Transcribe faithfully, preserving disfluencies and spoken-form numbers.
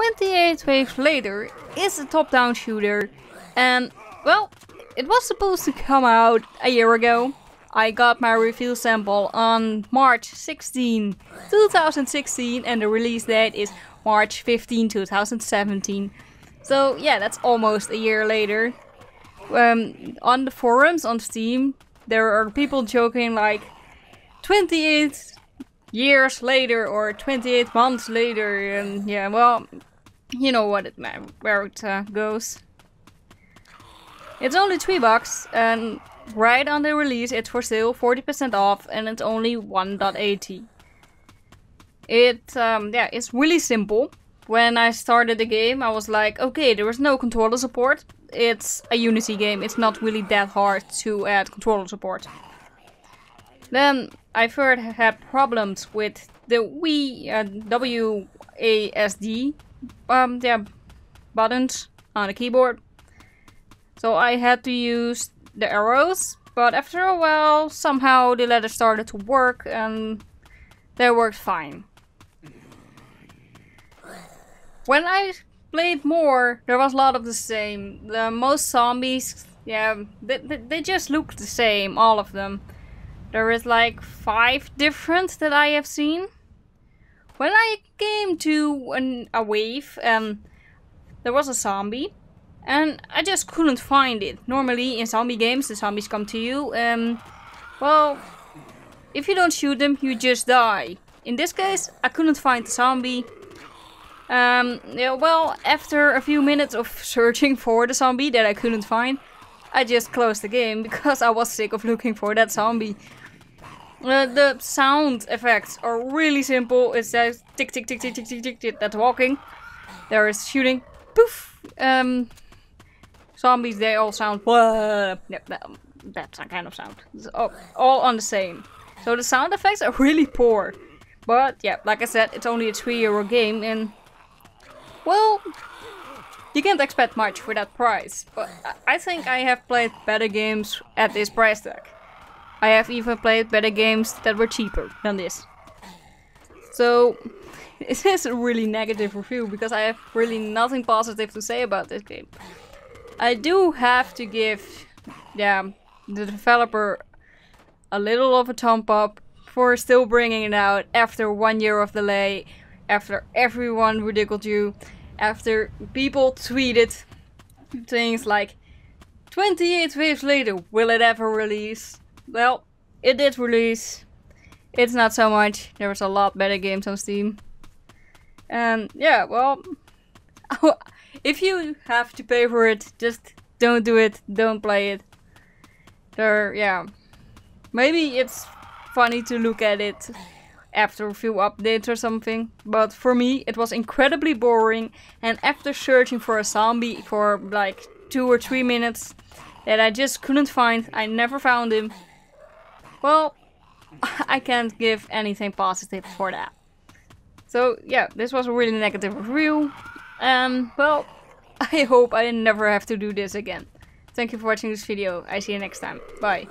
twenty-eight Waves Later is a top-down shooter, and well, it was supposed to come out a year ago. I got my review sample on March sixteenth two thousand sixteen, and the release date is March fifteenth two thousand seventeen. So yeah, that's almost a year later. Um, on the forums on Steam, there are people joking like twenty-eight years later or twenty-eight months later, and yeah, well, you know what it where it uh, goes. It's only three bucks, and right on the release, it's for sale, forty percent off, and it's only one eighty. It um, yeah, it's really simple. When I started the game, I was like, okay, there was no controller support. It's a Unity game. It's not really that hard to add controller support. Then I first had problems with the Wii uh, W A S D um, yeah, buttons on the keyboard. So I had to use the arrows, but after a while, somehow the letters started to work, and they worked fine. When I played more, there was a lot of the same. The most zombies, yeah, they, they, they just look the same, all of them. There is like five different that I have seen. When I came to an, a wave, um, there was a zombie, and I just couldn't find it. Normally in zombie games, the zombies come to you, and well, if you don't shoot them, you just die. In this case, I couldn't find the zombie. Um, yeah, well, after a few minutes of searching for the zombie that I couldn't find, I just closed the game because I was sick of looking for that zombie. Uh, the sound effects are really simple. It's just tick tick tick tick tick tick tick tick. That's walking. There is shooting. Poof. Um, zombies, they all sound blah. That's a kind of sound. It's all, all on the same. So the sound effects are really poor. But yeah, like I said, it's only a three euro game, and well, you can't expect much for that price, but I think I have played better games at this price tag. I have even played better games that were cheaper than this. So, this is a really negative review because I have really nothing positive to say about this game. I do have to give yeah, the developer a little of a thumb up for still bringing it out after one year of delay, after everyone ridiculed you, after people tweeted things like twenty-eight Waves Later, will it ever release? Well, it did release. It's not so much. There was a lot better games on Steam. And yeah, well, if you have to pay for it, just don't do it, don't play it. There, yeah. Maybe it's funny to look at it after a few updates or something, but for me it was incredibly boring, and after searching for a zombie for like two or three minutes that I just couldn't find, I never found him. Well, I can't give anything positive for that. So yeah, this was a really negative review, and well, I hope I never have to do this again. Thank you for watching this video. I see you next time. Bye.